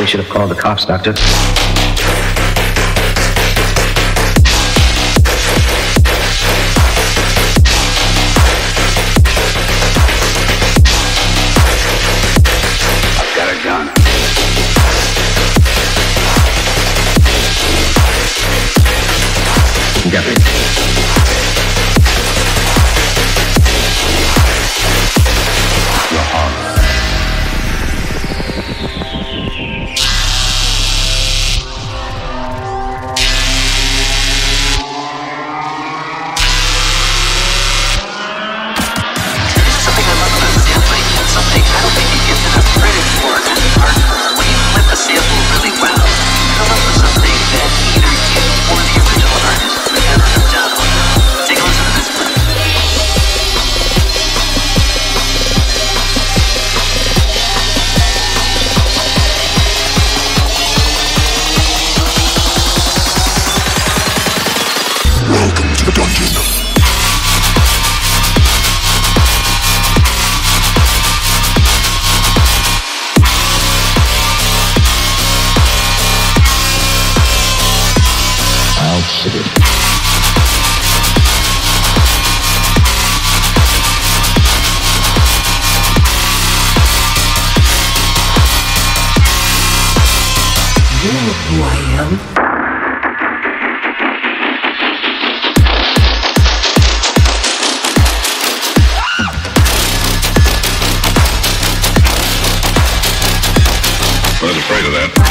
We should have called the cops, Doctor. Afraid of that.